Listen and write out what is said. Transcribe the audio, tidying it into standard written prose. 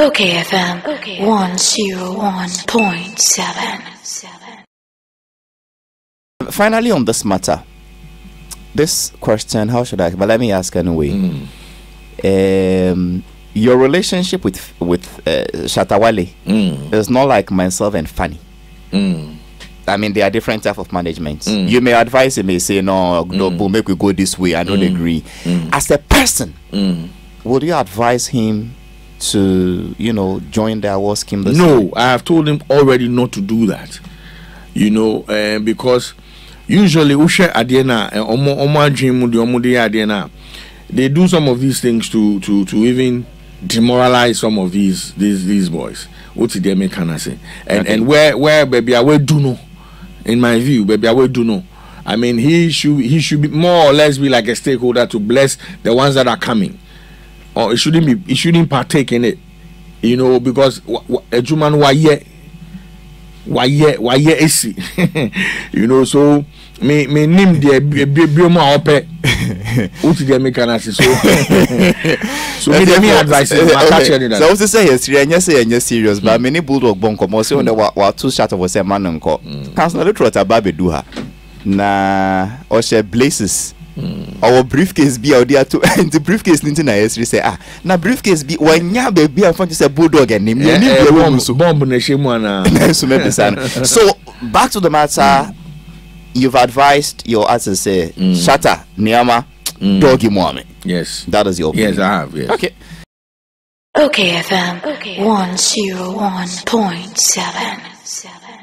Okay FM 101.7. Finally, on this matter, this question, how should I? But let me ask anyway. Your relationship with Shatta Wale is not like myself and Fanny. I mean, there are different type of management. You may advise, you may say, no, Boo, make we go this way. I don't agree. As a person, would you advise him to, you know, join the award scheme? No, I have told him already not to do that. You know, because usually Usha Adena and Omar Jim Adena, they do some of these things to even demoralize some of these boys. What did they make? Can I say? And where baby I will do no. In my view, baby, I will do no. I mean, he should be more or less be like a stakeholder to bless the ones that are coming. Or it shouldn't partake in it, you know, because a Juman why yeah is you know, so me name the bioma ope uti the mechanic so so me the me advice my catcher that so to say yes serious but many Bulldog bonko mo say on the wa two shot of say man nko council electoral babe do ha na or share places. Our briefcase be out there too, and the briefcase didn't na history say na briefcase be when ya baby I found you say Bulldog and name so back to the matter. You've advised your artist say Shatta Niyama Doggy Mohammed. Yes, that is your opinion. Yes, I have. Yes. Okay FM 101.7.